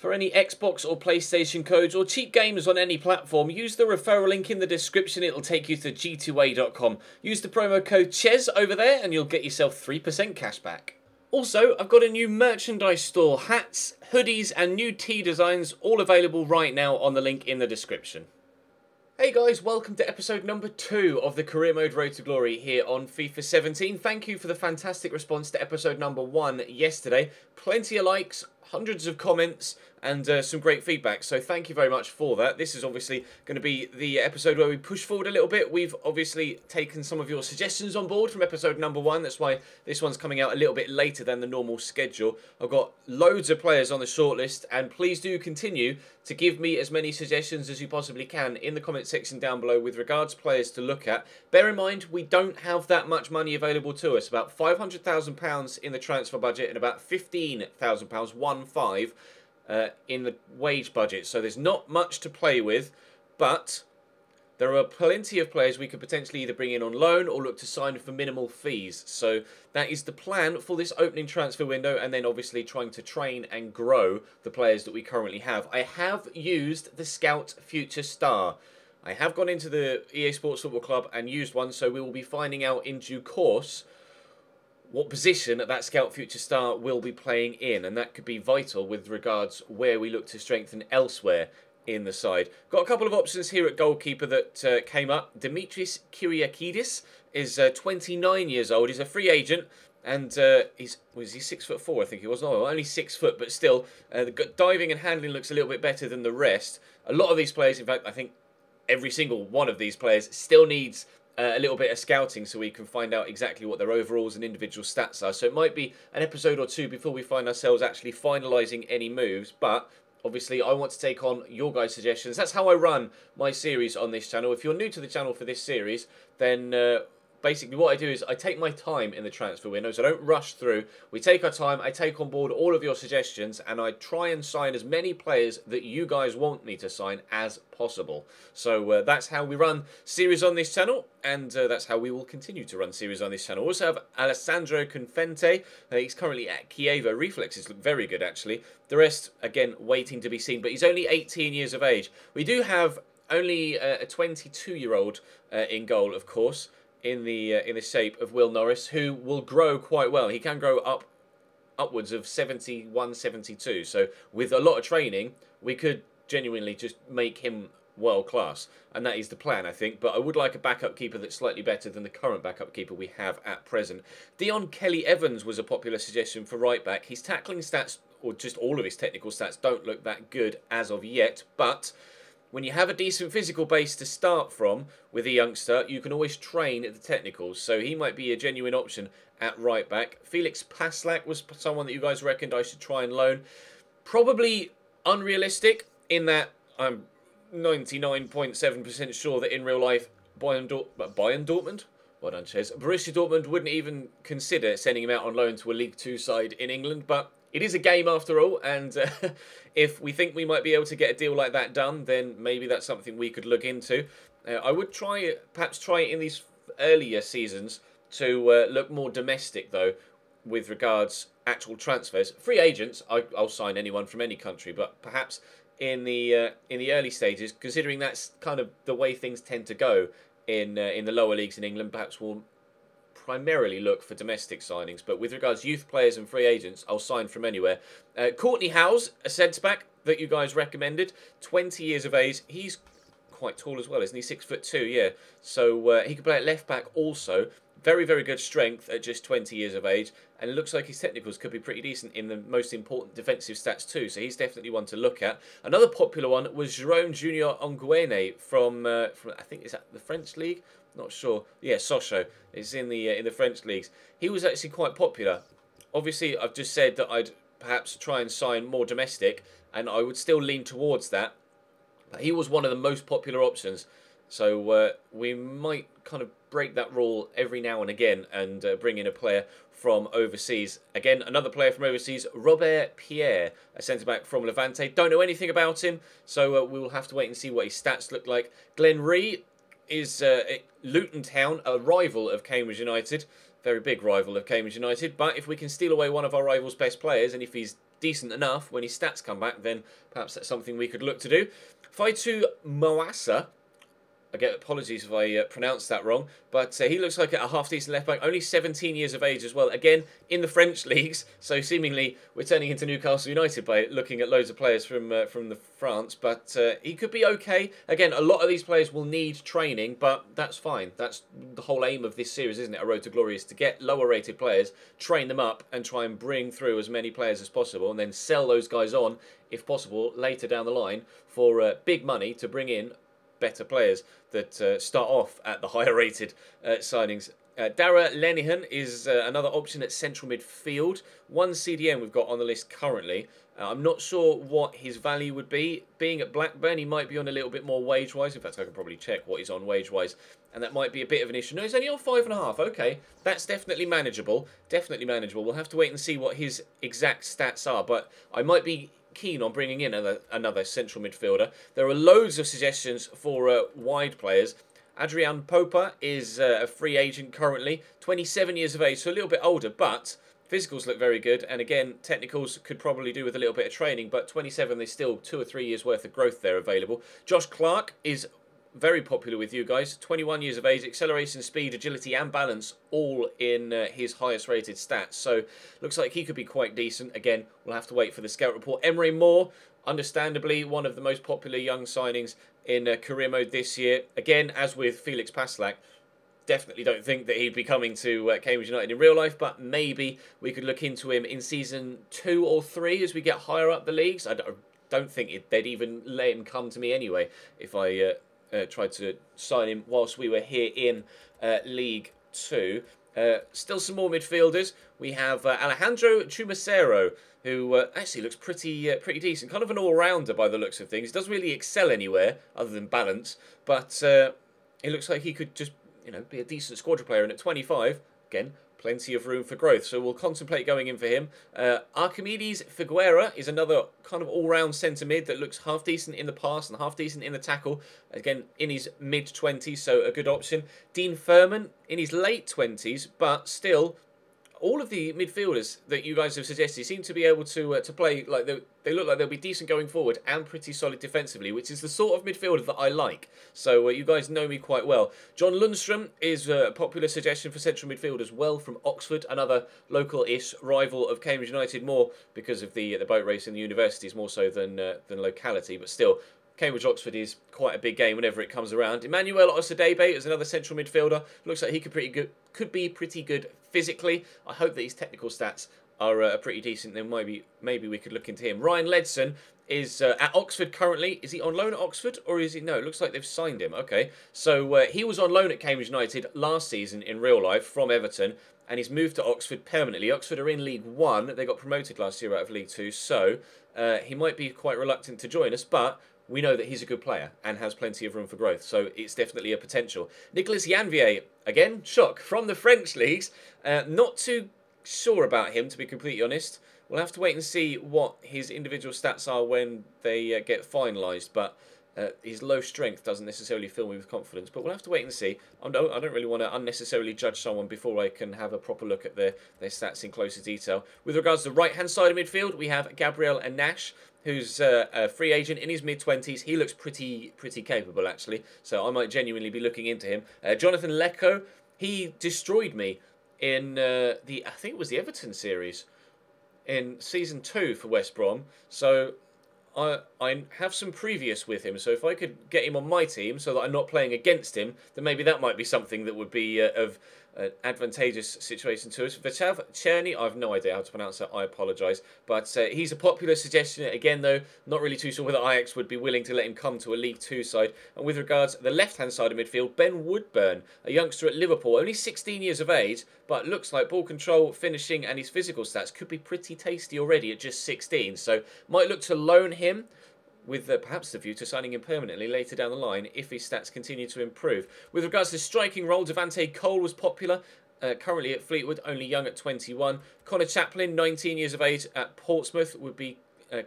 For any Xbox or PlayStation codes or cheap games on any platform, use the referral link in the description. It'll take you to G2A.com. Use the promo code CHES over there and you'll get yourself 3% cash back. Also, I've got a new merchandise store, hats, hoodies and new tee designs, all available right now on the link in the description. Hey guys, welcome to episode number 2 of the Career Mode Road to Glory here on FIFA 17. Thank you for the fantastic response to episode number 1 yesterday. Plenty of likes, hundreds of comments and some great feedback. So thank you very much for that. This is obviously going to be the episode where we push forward a little bit. We've obviously taken some of your suggestions on board from episode number 1. That's why this one's coming out a little bit later than the normal schedule. I've got loads of players on the shortlist, and please do continue to give me as many suggestions as you possibly can in the comment section down below with regards to players to look at. Bear in mind, we don't have that much money available to us. About £500,000 in the transfer budget and about £15,000, 1-5, in the wage budget. So there's not much to play with, but there are plenty of players we could potentially either bring in on loan or look to sign for minimal fees. So that is the plan for this opening transfer window, and then obviously trying to train and grow the players that we currently have. I have used the Scout Future Star. I have gone into the EA Sports Football Club and used one, so we will be finding out in due course what position that Scout Future Star will be playing in, and that could be vital with regards where we look to strengthen elsewhere in the side. Got a couple of options here at goalkeeper that came up. Dimitris Kiriakidis is 29 years old. He's a free agent, and was he 6'4"? I think he was. No, only 6 foot, but still, the diving and handling looks a little bit better than the rest. A lot of these players, in fact, I think every single one of these players still needs a little bit of scouting so we can find out exactly what their overalls and individual stats are. So it might be an episode or two before we find ourselves actually finalising any moves, but obviously I want to take on your guys' suggestions. That's how I run my series on this channel. If you're new to the channel for this series, then basically what I do is I take my time in the transfer windows. I don't rush through. We take our time. I take on board all of your suggestions, and I try and sign as many players that you guys want me to sign as possible. So that's how we run series on this channel, and that's how we will continue to run series on this channel. We also have Alessandro Confente. He's currently at Kievo Reflexes. Look very good, actually. The rest, again, waiting to be seen, but he's only 18 years of age. We do have only a 22-year-old in goal, of course, in the shape of Will Norris, who will grow quite well. He can grow upwards of 71, 72. So with a lot of training, we could genuinely just make him world class. And that is the plan, I think. But I would like a backup keeper that's slightly better than the current backup keeper we have at present. Dion Kelly Evans was a popular suggestion for right back. His tackling stats, or just all of his technical stats, don't look that good as of yet, but when you have a decent physical base to start from with a youngster, you can always train at the technicals, so he might be a genuine option at right back. Felix Paslak was someone that you guys reckoned I should try and loan. Probably unrealistic in that I'm 99.7% sure that in real life, Bayern Dortmund? Well done, Chez. Borussia Dortmund wouldn't even consider sending him out on loan to a League 2 side in England, but it is a game after all, and if we think we might be able to get a deal like that done, then maybe that's something we could look into. I would perhaps try in these earlier seasons to look more domestic, though, with regards actual transfers. Free agents, I'll sign anyone from any country, but perhaps in the early stages, considering that's kind of the way things tend to go in the lower leagues in England, perhaps we'll primarily look for domestic signings, but with regards to youth players and free agents, I'll sign from anywhere. Courtney Howes, a centre-back that you guys recommended, 20 years of age. He's quite tall as well, isn't he? 6'2", yeah. So he could play at left-back also. Very, very good strength at just 20 years of age, and it looks like his technicals could be pretty decent in the most important defensive stats too, so he's definitely one to look at. Another popular one was Jérôme Junior Onguéné from I think, is that the French league? Not sure. Yeah, Sosho. It's in the French leagues. He was actually quite popular. Obviously, I've just said that I'd perhaps try and sign more domestic, and I would still lean towards that. But he was one of the most popular options. So we might kind of break that rule every now and again and bring in a player from overseas. Again, another player from overseas, Robert Pierre, a centre-back from Levante. Don't know anything about him, so we will have to wait and see what his stats look like. Glenn Ree is at Luton Town, a rival of Cambridge United. Very big rival of Cambridge United. But if we can steal away one of our rivals' best players, and if he's decent enough. When his stats come back, then perhaps that's something we could look to do. Faitou Moassa. Again, apologies if I pronounced that wrong, but he looks like a half-decent left-back, only 17 years of age as well, again, in the French leagues, so seemingly we're turning into Newcastle United by looking at loads of players from the France, but he could be okay. Again, a lot of these players will need training, but that's fine. That's the whole aim of this series, isn't it, A Road to Glory, is to get lower-rated players, train them up, and try and bring through as many players as possible, and then sell those guys on, if possible, later down the line, for big money to bring in better players that start off at the higher-rated signings. Dara Lenihan is another option at central midfield. One CDM we've got on the list currently. I'm not sure what his value would be. Being at Blackburn, he might be on a little bit more wage-wise. In fact, I can probably check what he's on wage-wise, and that might be a bit of an issue. No, he's only on 5.5. Okay, that's definitely manageable. Definitely manageable. We'll have to wait and see what his exact stats are, but I might be keen on bringing in another central midfielder. There are loads of suggestions for wide players. Adrian Popa is a free agent currently, 27 years of age, so a little bit older, but physicals look very good, and again, technicals could probably do with a little bit of training, but 27, there's still 2 or 3 years worth of growth there available. Josh Clark is very popular with you guys, 21 years of age, acceleration, speed, agility and balance all in his highest rated stats, so looks like he could be quite decent. Again, we'll have to wait for the scout report. Emery Moore, understandably one of the most popular young signings in career mode this year. Again, as with Felix Paslak, definitely don't think that he'd be coming to Cambridge United in real life, but maybe we could look into him in season 2 or 3 as we get higher up the leagues. I don't think they'd even let him come to me anyway if I tried to sign him whilst we were here in League 2. Still some more midfielders. We have Alejandro Chumacero, who actually looks pretty decent. Kind of an all-rounder by the looks of things. Doesn't really excel anywhere other than balance, but it looks like he could just, you know, be a decent squadron player. And at 25, again, plenty of room for growth, so we'll contemplate going in for him. Archimedes Figuera is another kind of all-round centre-mid that looks half-decent in the pass and half-decent in the tackle. Again, in his mid-20s, so a good option. Dean Furman in his late 20s, but still, all of the midfielders that you guys have suggested seem to be able to play, like they look like they'll be decent going forward and pretty solid defensively, which is the sort of midfielder that I like. So you guys know me quite well. John Lundstrom is a popular suggestion for central midfield as well, from Oxford, another local-ish rival of Cambridge United, more because of the boat race in the universities more so than locality, but still, Cambridge-Oxford is quite a big game whenever it comes around. Emmanuel Osadebe is another central midfielder. Looks like he could be pretty good physically. I hope that his technical stats are pretty decent. Then maybe we could look into him. Ryan Ledson is at Oxford currently. Is he on loan at Oxford, or is he? No, it looks like they've signed him. Okay, so he was on loan at Cambridge United last season in real life from Everton, and he's moved to Oxford permanently. Oxford are in League 1. They got promoted last year out of League 2, so he might be quite reluctant to join us, but we know that he's a good player and has plenty of room for growth, so it's definitely a potential. Nicolas Janvier, again, shock, from the French leagues. Not too sure about him, to be completely honest. We'll have to wait and see what his individual stats are when they get finalised, but his low strength doesn't necessarily fill me with confidence, but we'll have to wait and see. I don't really want to unnecessarily judge someone before I can have a proper look at their stats in closer detail. With regards to the right-hand side of midfield, we have Gabriel Anash, who's a free agent in his mid-20s. He looks pretty capable, actually, so I might genuinely be looking into him. Jonathan Leko, he destroyed me in I think it was the Everton series in Season 2 for West Brom, so I have some previous with him, so if I could get him on my team so that I'm not playing against him, then maybe that might be something that would be of an advantageous situation to us. Vachav Cherny, I've no idea how to pronounce that, I apologise, but he's a popular suggestion. Again, though, not really too sure whether Ajax would be willing to let him come to a League 2 side. And with regards to the left-hand side of midfield, Ben Woodburn, a youngster at Liverpool, only 16 years of age, but looks like ball control, finishing and his physical stats could be pretty tasty already at just 16, so might look to loan him, with perhaps the view to signing him permanently later down the line if his stats continue to improve. With regards to striking role, Devante Cole was popular, currently at Fleetwood, only young at 21. Connor Chaplin, 19 years of age at Portsmouth, would be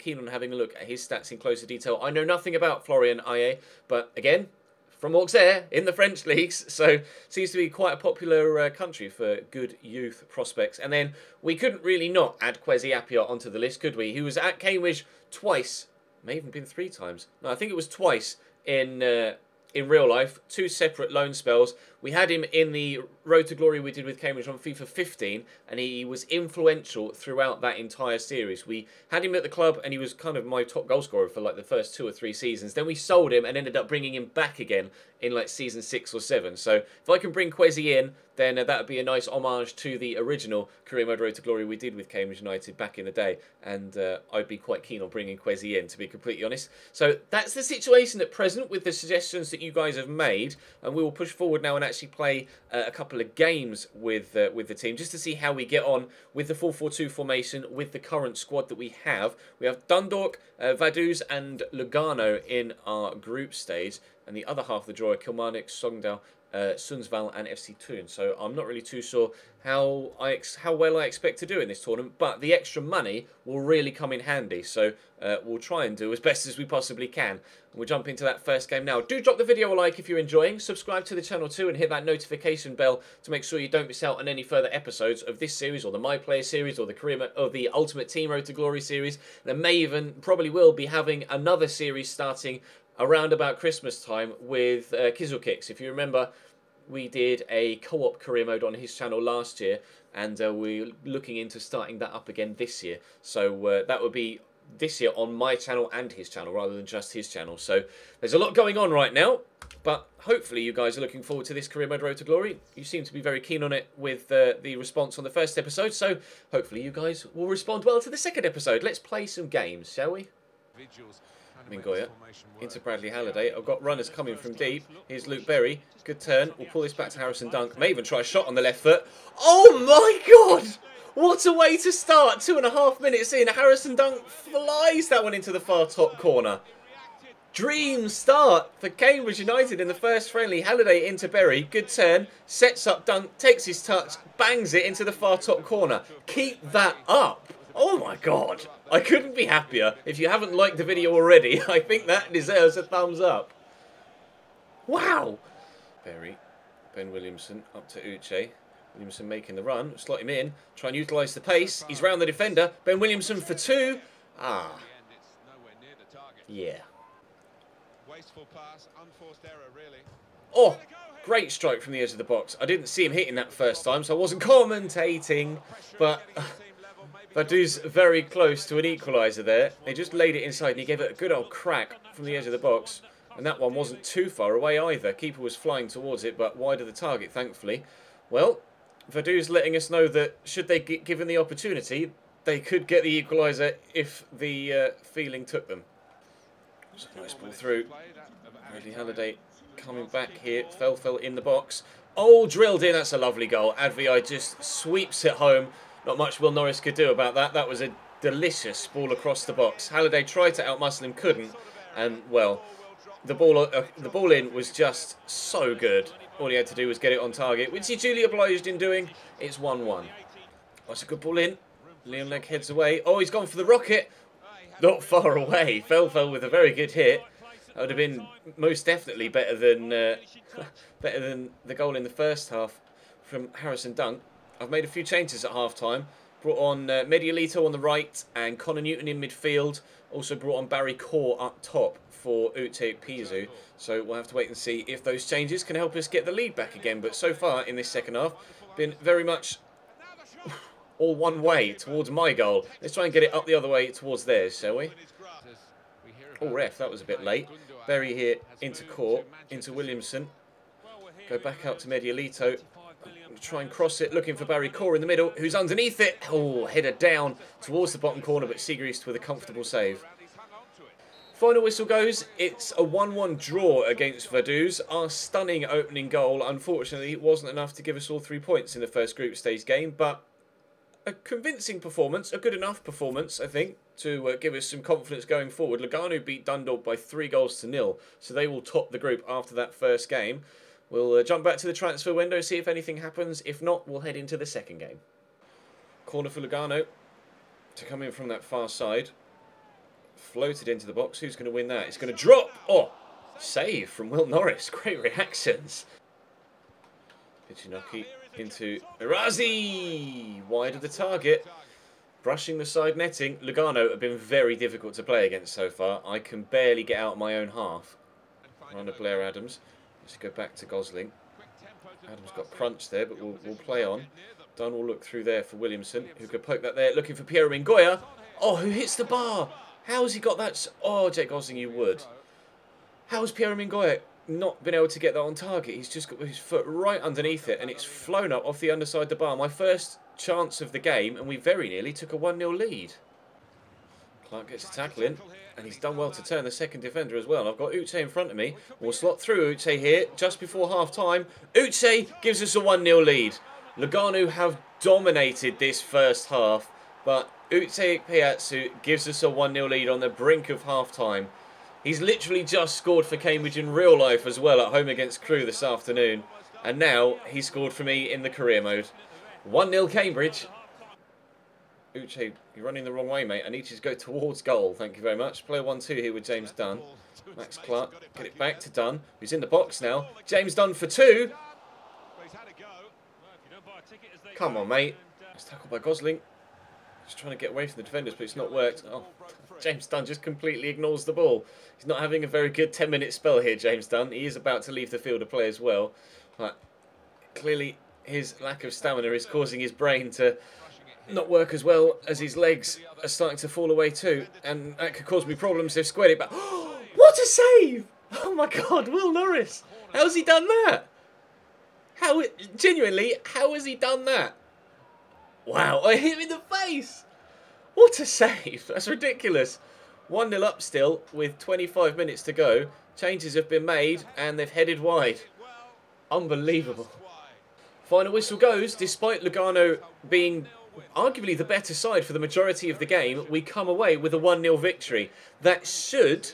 keen on having a look at his stats in closer detail. I know nothing about Florian Aye, but again, from Auxerre in the French leagues. So seems to be quite a popular country for good youth prospects. And then we couldn't really not add Kwesi Appiah onto the list, could we? He was at Cambridge twice, may even been three times. No, I think it was twice in real life, two separate loan spells. We had him in the Road to Glory we did with Cambridge on FIFA 15, and he was influential throughout that entire series. We had him at the club, and he was kind of my top goal scorer for like the first 2 or 3 seasons. Then we sold him and ended up bringing him back again in like season 6 or 7. So if I can bring Kwesi in, then that would be a nice homage to the original career mode Road to Glory we did with Cambridge United back in the day. And I'd be quite keen on bringing Kwesi in, to be completely honest. So that's the situation at present with the suggestions that you guys have made. And we will push forward now and actually play a couple of games with the team, just to see how we get on with the 4-4-2 formation with the current squad that we have. We have Dundalk, Vaduz and Lugano in our group stage. And the other half of the draw are Kilmarnock, Sogndal, Sundsvall and FC Thun. So I'm not really too sure how well I expect to do in this tournament, but the extra money will really come in handy. So we'll try and do as best as we possibly can. We'll jump into that first game now. Do drop the video a like if you're enjoying. Subscribe to the channel too and hit that notification bell to make sure you don't miss out on any further episodes of this series, or the My Player series, or the career or the Ultimate Team Road to Glory series. There may even probably will be having another series starting around about Christmas time with Kizzle Kicks. If you remember, we did a co-op career mode on his channel last year, and we're looking into starting that up again this year. So that would be this year on my channel and his channel, rather than just his channel. So there's a lot going on right now, but hopefully you guys are looking forward to this career mode Road to Glory. You seem to be very keen on it with the response on the first episode, so hopefully you guys will respond well to the second episode. Let's play some games, shall we? Vigils. Mingoya into Bradley Halliday. I've got runners coming from deep. Here's Luke Berry. Good turn. We'll pull this back to Harrison Dunk. May even try a shot on the left foot. Oh my God! What a way to start. 2.5 minutes in. Harrison Dunk flies that one into the far top corner. Dream start for Cambridge United in the first friendly. Halliday into Berry. Good turn. Sets up Dunk. Takes his touch. Bangs it into the far top corner. Keep that up. Oh my God, I couldn't be happier. If you haven't liked the video already, I think that deserves a thumbs up. Wow. Berry, Ben Williamson up to Uche. Williamson making the run, slot him in, try and utilise the pace. He's round the defender, Ben Williamson for 2. Ah. Yeah. Wasteful pass, unforced error really. Oh, great strike from the edge of the box. I didn't see him hitting that first time, so I wasn't commentating, but... Vaduz very close to an equaliser there. They just laid it inside and he gave it a good old crack from the edge of the box. And that one wasn't too far away either. Keeper was flying towards it, but wide of the target, thankfully. Well, Vaduz letting us know that should they get given the opportunity, they could get the equaliser if the feeling took them. So nice ball through. Bradley Halliday coming back here. Fell in the box. Oh, drilled in. That's a lovely goal. Advi just sweeps it home. Not much Will Norris could do about that. That was a delicious ball across the box. Halliday tried to outmuscle him, couldn't. And, well, the ball in was just so good. All he had to do was get it on target, which he duly obliged in doing. It's 1-1. That's a good ball in. Leon Legg heads away. Oh, he's gone for the rocket. Not far away. Fell with a very good hit. That would have been most definitely better than, the goal in the first half from Harrison Dunk. I've made a few changes at half-time. Brought on Medialito on the right and Connor Newton in midfield. Also brought on Barry Kaur up top for Uche Ikpeazu. So we'll have to wait and see if those changes can help us get the lead back again. But so far in this second half, been very much all one way towards my goal. Let's try and get it up the other way towards theirs, shall we? Oh, ref, that was a bit late. Barry here into Kaur, into Williamson. Go back out to Medialito. Try and cross it, looking for Barry Kaur in the middle, who's underneath it. Oh, header down towards the bottom corner, but Sigrist with a comfortable save. Final whistle goes. It's a 1-1 draw against Vaduz. Our stunning opening goal, unfortunately, wasn't enough to give us all 3 points in the first group stage game, but a convincing performance, a good enough performance, I think, to give us some confidence going forward. Lugano beat Dundalk by 3 goals to 0, so they will top the group after that first game. We'll jump back to the transfer window, see if anything happens. If not, we'll head into the second game. Corner for Lugano to come in from that far side. Floated into the box. Who's going to win that? It's going to drop. Oh, Save from Will Norris. Great reactions. Pichinocchi into Irazi. Wide of the target. Brushing the side netting. Lugano have been very difficult to play against so far. I can barely get out of my own half. Rhonda Blair-Adams. Let's go back to Gosling. Adams got crunched there, but we'll play on. Dunn will look through there for Williamson, who could poke that there. Looking for Pierre Mingoya. Oh, who hits the bar? How has he got that? Oh, Jake Gosling, you would. How has Pierre Mingoya not been able to get that on target? He's just got his foot right underneath it, and it's flown up off the underside of the bar. My first chance of the game, and we very nearly took a 1-0 lead. Clark gets a tackle in, and he's done well to turn the second defender as well. I've got Uche in front of me. We'll slot through Uche here just before half-time. Uche gives us a 1-0 lead. Lugano have dominated this first half, but Uche Ikpeazu gives us a 1-0 lead on the brink of half-time. He's literally just scored for Cambridge in real life as well at home against Crewe this afternoon. And now he scored for me in the career mode. 1-0 Cambridge. Uche, you're running the wrong way, mate. I need you to go towards goal. Thank you very much. Play 1-2 here with James Dunn. Max Clark, get it back to Dunn, who's in the box now. James Dunn for two. Come on, mate. It's tackled by Gosling. Just trying to get away from the defenders, but it's not worked. Oh, James Dunn just completely ignores the ball. He's not having a very good 10-minute spell here, James Dunn. He is about to leave the field of play as well. But clearly his lack of stamina is causing his brain to not work as well as his legs are starting to fall away too. And that could cause me problems if squared it back. What a save! Oh my God, Will Norris. How's he done that? Genuinely, how has he done that? Wow, I hit him in the face. What a save. That's ridiculous. 1-0 up still with 25 minutes to go. Changes have been made and they've headed wide. Unbelievable. Final whistle goes. Despite Lugano being arguably the better side for the majority of the game, we come away with a 1-0 victory. That should,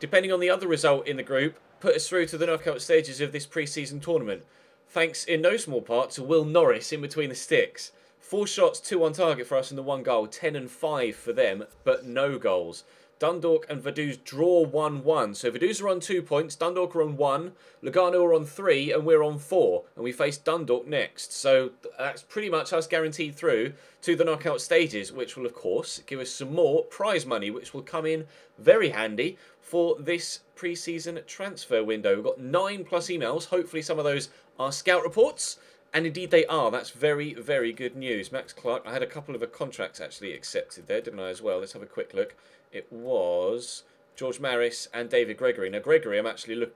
depending on the other result in the group, put us through to the knockout stages of this pre-season tournament. Thanks in no small part to Will Norris in between the sticks. 4 shots, 2 on target for us and the 1 goal. 10 and 5 for them, but no goals. Dundalk and Vaduz draw 1-1. So Vaduz are on 2 points, Dundalk are on 1, Lugano are on 3, and we're on 4. And we face Dundalk next. So that's pretty much us guaranteed through to the knockout stages, which will, of course, give us some more prize money, which will come in very handy for this pre-season transfer window. We've got 9 plus emails. Hopefully some of those are scout reports. And indeed they are. That's very, very good news. Max Clark, I had a couple of contracts actually accepted there, didn't I, as well? Let's have a quick look. It was George Maris and David Gregory. Now, Gregory I'm actually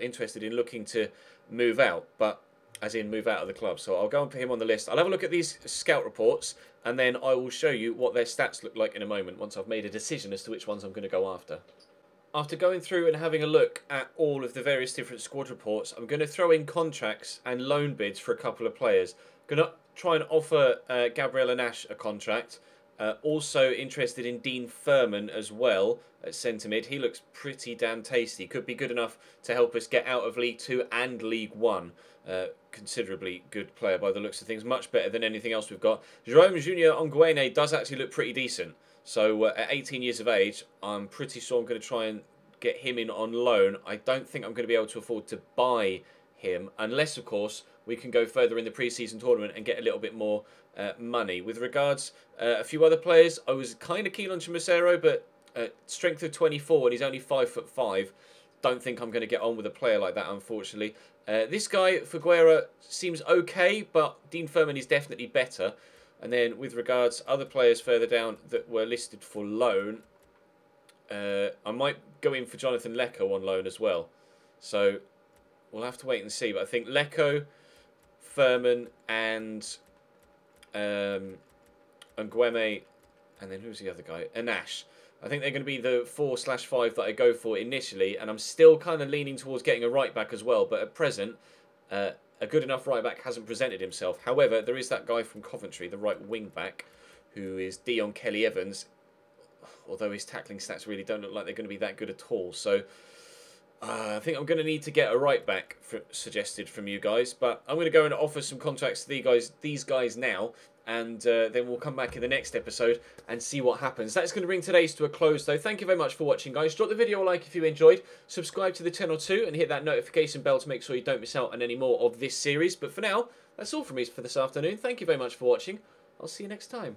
interested in looking to move out, but as in move out of the club. So I'll go and put him on the list. I'll have a look at these scout reports, and then I will show you what their stats look like in a moment once I've made a decision as to which ones I'm going to go after. After going through and having a look at all of the various different squad reports, I'm going to throw in contracts and loan bids for a couple of players. I'm going to try and offer Gabriel Anash a contract. Also interested in Dean Furman as well at centre mid. He looks pretty damn tasty. Could be good enough to help us get out of League 2 and League 1. Considerably good player by the looks of things. Much better than anything else we've got. Jérôme Junior Onguéné does actually look pretty decent. So at 18 years of age, I'm pretty sure I'm going to try and get him in on loan. I don't think I'm going to be able to afford to buy him, unless, of course, we can go further in the pre-season tournament and get a little bit more money. With regards a few other players, I was kind of keen on Chimacero, but strength of 24 and he's only 5'5". Don't think I'm going to get on with a player like that, unfortunately. This guy, Figuera, seems okay, but Dean Furman is definitely better. And then with regards other players further down that were listed for loan, I might go in for Jonathan Leko on loan as well. So we'll have to wait and see. But I think Leko, Furman and Ngueme, and then who's the other guy? Anash. I think they're going to be the 4/5 that I go for initially. And I'm still kind of leaning towards getting a right-back as well. But at present, a good enough right-back hasn't presented himself. However, there is that guy from Coventry, the right wing-back, who is Dion Kelly Evans, although his tackling stats really don't look like they're going to be that good at all. So I think I'm going to need to get a right back suggested from you guys, but I'm going to go and offer some contracts to these guys now, and then we'll come back in the next episode and see what happens. That's going to bring today's to a close, though. Thank you very much for watching, guys. Drop the video a like if you enjoyed. Subscribe to the channel too, and hit that notification bell to make sure you don't miss out on any more of this series. But for now, that's all from me for this afternoon. Thank you very much for watching. I'll see you next time.